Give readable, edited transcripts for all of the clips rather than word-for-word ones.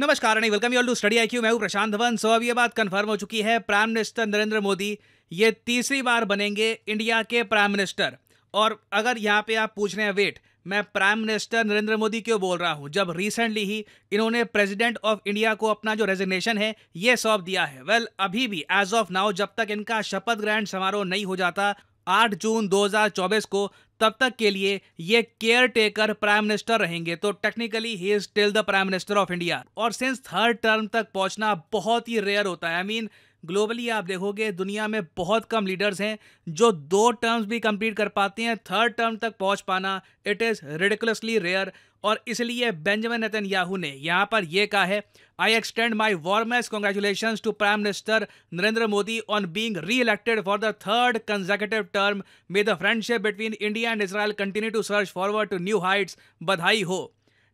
नमस्कार, welcome you all to study IQ। मैं हूं प्रशांत धवन। सो अब ये बात कंफर्म हो चुकी है, प्राइम मिनिस्टर नरेंद्र मोदी ये तीसरी बार बनेंगे इंडिया के प्राइम मिनिस्टर। और अगर यहाँ पे आप पूछ रहे हैं वेट, मैं प्राइम मिनिस्टर नरेंद्र मोदी क्यों बोल रहा हूँ जब रिसेंटली ही इन्होंने प्रेसिडेंट ऑफ इंडिया को अपना जो रेजिग्नेशन है ये सौंप दिया है। वेल, अभी भी एज ऑफ नाउ जब तक इनका शपथ ग्रहण समारोह नहीं हो जाता 8 जून 2024 को, तब तक के लिए ये केयर टेकर प्राइम मिनिस्टर रहेंगे। तो technically he is still the prime minister of India. और सिंस थर्ड टर्म तक पहुंचना बहुत ही रेयर होता है। I mean, ग्लोबली आप देखोगे दुनिया में बहुत कम लीडर्स हैं जो 2 टर्म्स भी कंप्लीट कर पाते हैं। थर्ड टर्म तक पहुंच पाना इट इज़ रिडिकुलसली रेयर। और इसलिए बेंजामिन नेतन्याहू ने यहाँ पर यह कहा है, I extend my warmest congratulations to prime minister Narendra Modi on being reelected for the third consecutive term. May the friendship between India and Israel continue to search forward to new heights. बधाई हो।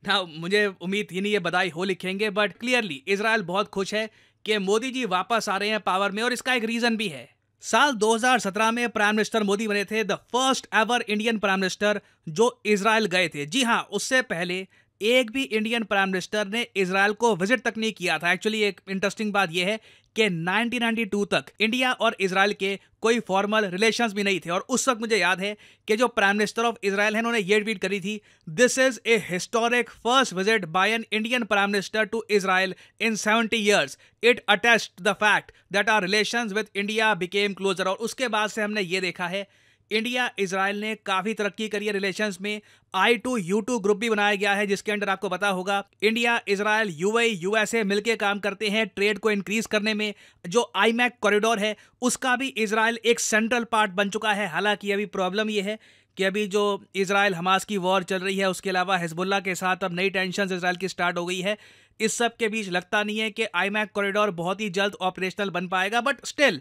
ना मुझे उम्मीद ही नहीं है बधाई हो लिखेंगे, बट क्लियरली इसराइल बहुत खुश है कि मोदी जी वापस आ रहे हैं पावर में। और इसका एक रीजन भी है, साल 2017 में प्राइम मिनिस्टर मोदी बने थे the first ever Indian prime minister जो इसराइल गए थे। जी हाँ, उससे पहले एक भी इंडियन प्राइम मिनिस्टर ने इसराइल को विजिट तक नहीं किया था। एक्चुअली एक इंटरेस्टिंग बात यह है कि 1992 तक इंडिया और इसराइल के कोई फॉर्मल रिलेशंस भी नहीं थे। और उस वक्त मुझे याद है कि जो प्राइम मिनिस्टर ऑफ इसराइल है उन्होंने ये ट्वीट करी थी, this is a historic first visit by an Indian prime minister to Israel in 70 years. It attest the fact that our relations with India became closer. और उसके बाद से हमने ये देखा है इंडिया इसराइल ने काफी तरक्की करी है रिलेशंस में। I2U2 ग्रुप भी बनाया गया है जिसके अंडर आपको पता होगा इंडिया इसराइल यूएई यूएसए मिलके काम करते हैं ट्रेड को इंक्रीज करने में। जो आईमैक कॉरिडोर है उसका भी इसराइल एक सेंट्रल पार्ट बन चुका है। हालांकि अभी प्रॉब्लम यह है कि अभी जो इसराइल हमास की वॉर चल रही है, उसके अलावा हिजबुल्ला के साथ अब नई टेंशन इसराइल की स्टार्ट हो गई है। इस सब के बीच लगता नहीं है कि आईमैक कॉरिडोर बहुत ही जल्द ऑपरेशनल बन पाएगा। बट स्टिल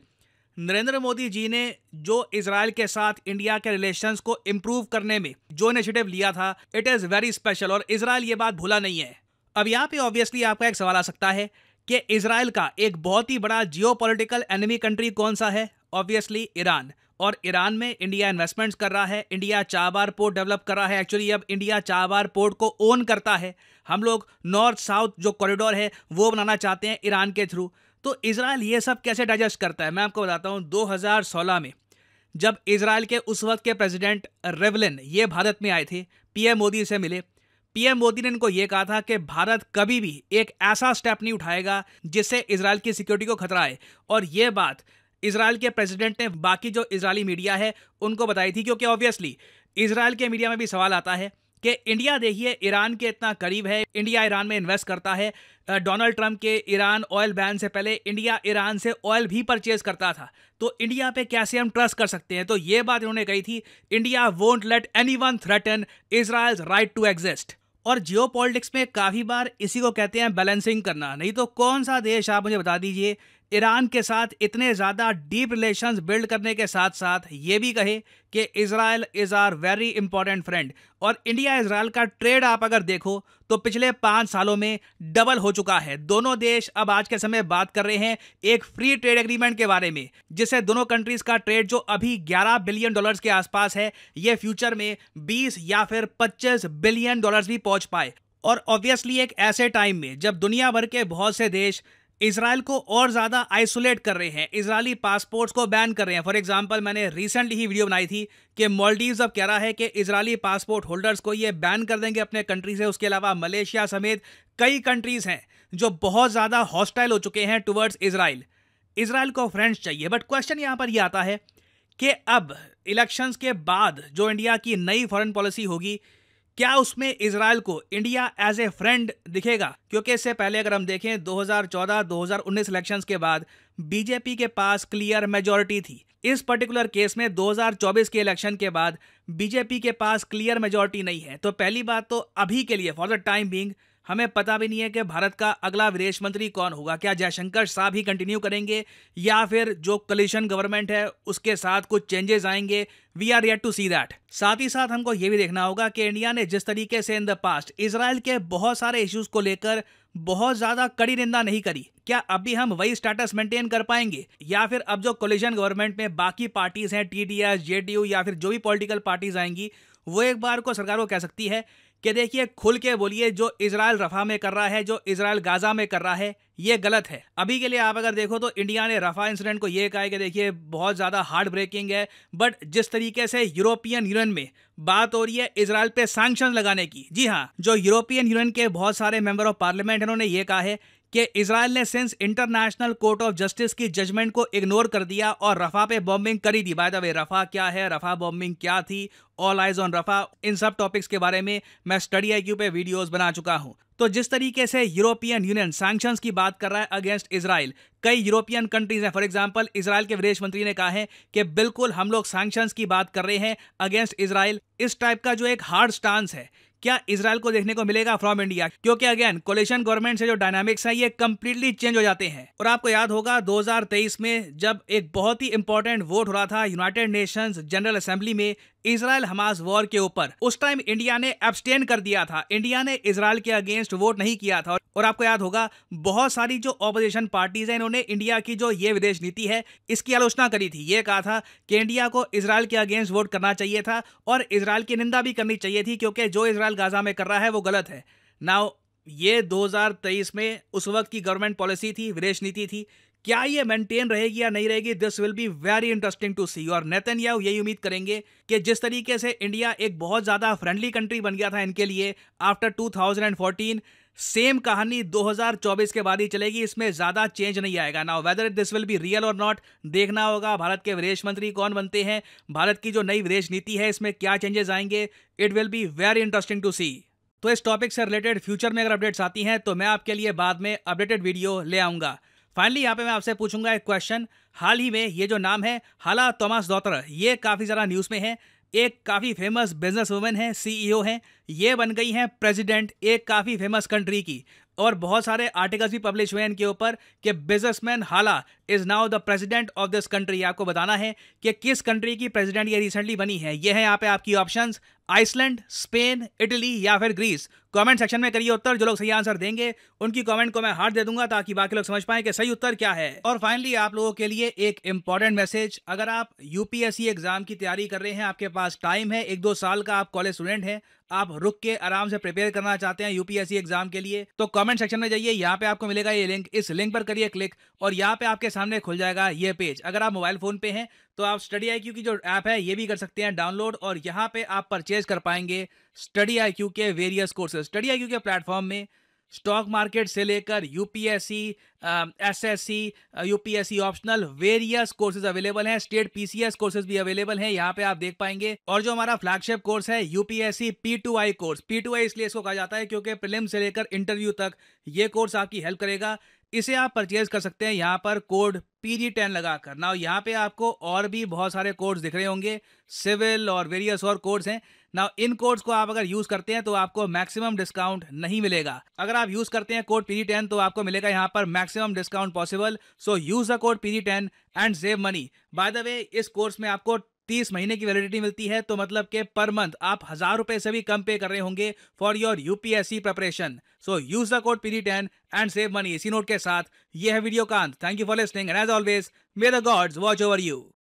नरेंद्र मोदी जी ने जो इसराइल के साथ इंडिया के रिलेशंस को इम्प्रूव करने में जो इनिशिएटिव लिया था इट इज़ वेरी स्पेशल। और इसराइल ये बात भूला नहीं है। अब यहाँ पे ऑब्वियसली आपका एक सवाल आ सकता है कि इसराइल का एक बहुत ही बड़ा जियोपॉलिटिकल एनिमी कंट्री कौन सा है? Obviously Iran. और ईरान में इंडिया इन्वेस्टमेंट्स कर रहा है, इंडिया चाबार पोर्ट डेवलप कर रहा है। एक्चुअली अब इंडिया चाबार पोर्ट को ओन करता है। हम लोग नॉर्थ साउथ जो कॉरिडोर है वो बनाना चाहते हैं ईरान के थ्रू। तो इसराइल ये सब कैसे डाइजेस्ट करता है मैं आपको बताता हूँ। 2016 में जब इसराइल के उस वक्त के प्रेसिडेंट रिवलिन ये भारत में आए थे, पीएम मोदी से मिले। पीएम मोदी ने इनको ये कहा था कि भारत कभी भी एक ऐसा स्टेप नहीं उठाएगा जिससे इसराइल की सिक्योरिटी को खतरा है। और ये बात इसराइल के प्रेसिडेंट ने बाकी जो इसराइली मीडिया है उनको बताई थी, क्योंकि ऑब्वियसली इसराइल के मीडिया में भी सवाल आता है कि इंडिया देखिए ईरान के इतना करीब है, इंडिया ईरान में इन्वेस्ट करता है। डोनाल्ड ट्रंप के ईरान ऑयल बैन से पहले इंडिया ईरान से ऑयल भी परचेज करता था। तो इंडिया पे कैसे हम ट्रस्ट कर सकते हैं? तो ये बात इन्होंने कही थी, India won't let anyone threaten Israel's right to exist. और जियोपॉलिटिक्स में काफ़ी बार इसी को कहते हैं बैलेंसिंग करना। नहीं तो कौन सा देश, आप मुझे बता दीजिए, ईरान के साथ इतने ज़्यादा डीप रिलेशंस बिल्ड करने के साथ साथ ये भी कहे कि Israel is are very important friend. और इंडिया इसराइल का ट्रेड आप अगर देखो तो पिछले 5 सालों में डबल हो चुका है। दोनों देश अब आज के समय बात कर रहे हैं एक फ्री ट्रेड एग्रीमेंट के बारे में, जिससे दोनों कंट्रीज का ट्रेड जो अभी $11 बिलियन के आसपास है ये फ्यूचर में 20 या फिर 25 बिलियन डॉलर्स भी पहुँच पाए। और ऑब्वियसली एक ऐसे टाइम में जब दुनिया भर के बहुत से देश इसराइल को और ज़्यादा आइसोलेट कर रहे हैं, इसराइली पासपोर्ट्स को बैन कर रहे हैं। फॉर एग्जांपल, मैंने रिसेंटली ही वीडियो बनाई थी कि मालदीव्स अब कह रहा है कि इसराइली पासपोर्ट होल्डर्स को ये बैन कर देंगे अपने कंट्री से। उसके अलावा मलेशिया समेत कई कंट्रीज़ हैं जो बहुत ज़्यादा हॉस्टाइल हो चुके हैं टुवर्ड्स इसराइल। इसराइल को फ्रेंड्स चाहिए। बट क्वेश्चन यहाँ पर यह आता है कि अब इलेक्शंस के बाद जो इंडिया की नई फॉरेन पॉलिसी होगी, क्या उसमें इसराइल को इंडिया एज ए फ्रेंड दिखेगा? क्योंकि इससे पहले अगर हम देखें 2014-2019 इलेक्शंस के बाद बीजेपी के पास क्लियर मेजॉरिटी थी। इस पर्टिकुलर केस में 2024 के इलेक्शन के बाद बीजेपी के पास क्लियर मेजॉरिटी नहीं है। तो पहली बात तो अभी के लिए फॉर द टाइम बीइंग हमें पता भी नहीं है कि भारत का अगला विदेश मंत्री कौन होगा। क्या जयशंकर साहब ही कंटिन्यू करेंगे या फिर जो कोलिशन गवर्नमेंट है उसके साथ कुछ चेंजेस आएंगे? We are yet to see that. साथ ही साथ हमको ये भी देखना होगा कि इंडिया ने जिस तरीके से इन द पास्ट इसराइल के बहुत सारे इश्यूज को लेकर बहुत ज़्यादा कड़ी निंदा नहीं करी, क्या अब भी हम वही स्टेटस मेंटेन कर पाएंगे? या फिर अब जो कोलिशन गवर्नमेंट में बाकी पार्टीज हैं, TDS JDU या फिर जो भी पॉलिटिकल पार्टीज आएंगी, वो एक बार को सरकार को कह सकती है कि देखिए खुल के बोलिए जो इजराइल रफा में कर रहा है, जो इजराइल गाजा में कर रहा है, ये गलत है। अभी के लिए आप अगर देखो तो इंडिया ने रफा इंसिडेंट को ये कहा है कि देखिए बहुत ज़्यादा हार्ड ब्रेकिंग है, बट जिस तरीके से यूरोपियन यूनियन में बात हो रही है इजराइल पे सैंक्शन लगाने की, जी हाँ, जो यूरोपियन यूनियन के बहुत सारे मेंबर ऑफ पार्लियामेंट इन्होंने ये कहा है कि इजराइल ने since international court of justice की जजमेंट को इग्नोर कर दिया और रफा पे बॉम्बिंग करी दी। बाय द वे रफा क्या है, रफा बॉम्बिंग क्या थी, ऑल आइज ऑन रफा, इन सब टॉपिक्स के बारे में मैं स्टडी IQ पे वीडियोस बना चुका हूं। तो जिस तरीके से यूरोपियन यूनियन सैंक्शंस की बात कर रहा है अगेंस्ट इजराइल, कई यूरोपियन कंट्रीज हैं, फॉर एग्जांपल इजराइल के विदेश मंत्री ने कहा है कि बिल्कुल हम लोग सैंक्शंस की बात कर रहे हैं अगेंस्ट इजराइल। इस टाइप का जो एक हार्ड स्टांस है, क्या इजराइल को देखने को मिलेगा फ्रॉम इंडिया? क्योंकि अगेन कोलिशन गवर्नमेंट से जो डायनामिक्स है ये कंप्लीटली चेंज हो जाते हैं। और आपको याद होगा 2023 में जब एक बहुत ही इंपॉर्टेंट वोट हो रहा था यूनाइटेड नेशंस जनरल असेंबली में इजराइल हमास वॉर के ऊपर, उस टाइम इंडिया ने एब्सटेन कर दिया था, इंडिया ने इजराइल के अगेंस्ट वोट नहीं किया था। और आपको याद होगा बहुत सारी जो ऑपोजिशन पार्टीज हैं इन्होंने इंडिया की जो ये विदेश नीति है इसकी आलोचना करी थी, ये कहा था कि इंडिया को इजराइल के अगेंस्ट वोट करना चाहिए था और इजराइल की निंदा भी करनी चाहिए थी क्योंकि जो इजराइल गाजा में कर रहा है वो गलत है। नाउ ये 2023 में उस वक्त की गवर्नमेंट पॉलिसी थी, विदेश नीति थी, क्या ये मेंटेन रहेगी या नहीं रहेगी, this will be very interesting to see. और नेतन्याहू यही उम्मीद करेंगे कि जिस तरीके से इंडिया एक बहुत ज़्यादा फ्रेंडली कंट्री बन गया था इनके लिए आफ्टर 2014, सेम कहानी 2024 के बाद ही चलेगी, इसमें ज़्यादा चेंज नहीं आएगा। Now whether this will be real or not देखना होगा, भारत के विदेश मंत्री कौन बनते हैं, भारत की जो नई विदेश नीति है इसमें क्या चेंजेस आएंगे, it will be very interesting to see. तो इस टॉपिक से रिलेटेड फ्यूचर में अगर अपडेट्स आती हैं तो मैं आपके लिए बाद में अपडेटेड वीडियो ले आऊँगा। फाइनली यहाँ पे मैं आपसे पूछूंगा एक क्वेश्चन, हाल ही में ये जो नाम है हाला थॉमस डॉटर, ये काफ़ी ज़्यादा न्यूज़ में है, एक काफ़ी फेमस बिजनेस वुमेन है, CEO हैं, ये बन गई हैं प्रेसिडेंट एक काफ़ी फेमस कंट्री की, और बहुत सारे आर्टिकल्स भी पब्लिश हुए हैं इनके ऊपर कि बिजनेसमैन हाला is now the president of this country. आपको बताना है कि किस कंट्री की प्रेसिडेंट ये रिसेंटली बनी है। ये है यहाँ पे आपकी ऑप्शंस, आइसलैंड, स्पेन, इटली या फिर ग्रीस। कमेंट सेक्शन में करिए उत्तर, जो लोग सही आंसर देंगे उनकी कमेंट को मैं हार्ट दे दूंगा ताकि बाकी लोग समझ पाएं कि सही उत्तर क्या है। और फाइनली आप लोगों के लिए एक इंपॉर्टेंट मैसेज, अगर आप UPSC एग्जाम की तैयारी कर रहे हैं, आपके पास टाइम है, 1-2 साल का आप कॉलेज स्टूडेंट हैं, आप रुक के आराम से प्रिपेयर करना चाहते हैं UPSC एग्जाम के लिए, तो कमेंट सेक्शन में जाइए, यहाँ पे आपको मिलेगा ये लिंक, इस लिंक पर करिए क्लिक और यहाँ पे आपके सामने खुल जाएगा ये पेज। अगर आप मोबाइल फोन पे हैं तो आप स्टडी IQ की जो ऐप है ये भी कर सकते हैं डाउनलोड, और यहाँ पे आप परचेज कर पाएंगे स्टडी IQ के वेरियस कोर्सेज। स्टडी IQ के प्लेटफॉर्म में स्टॉक मार्केट से लेकर UPSC, SSC, UPSC optional various courses available हैं, स्टेट PCS कोर्सेज भी अवेलेबल हैं, यहाँ पे आप देख पाएंगे। और जो हमारा फ्लैगशिप कोर्स है UPSC P2I कोर्स, P2I इसलिए इसको कहा जाता है क्योंकि प्रीलिम्स से लेकर इंटरव्यू तक ये कोर्स आपकी हेल्प करेगा, इसे आप परचेज कर सकते हैं यहाँ पर कोड PD10 लगाकर। नाउ यहाँ पे आपको और भी बहुत सारे कोर्स दिख रहे होंगे, सिविल और वेरियस और कोर्स हैं। नाउ इन कोड्स को आप अगर यूज़ करते हैं तो आपको मैक्सिमम डिस्काउंट नहीं मिलेगा, अगर आप यूज़ करते हैं कोड PD10 तो आपको मिलेगा यहाँ पर maximum discount possible. So use the code PD10 and save money. By the way इस कोर्स में आपको 30 महीने की वैलिडिटी मिलती है, तो मतलब के पर मंथ आप 1000 रुपये से भी कम पे कर रहे होंगे for your UPSC preparation. So use the code PD10 and save money. इसी नोट के साथ ये है वीडियो का अंत। Thank you for listening and as always may the gods watch over you.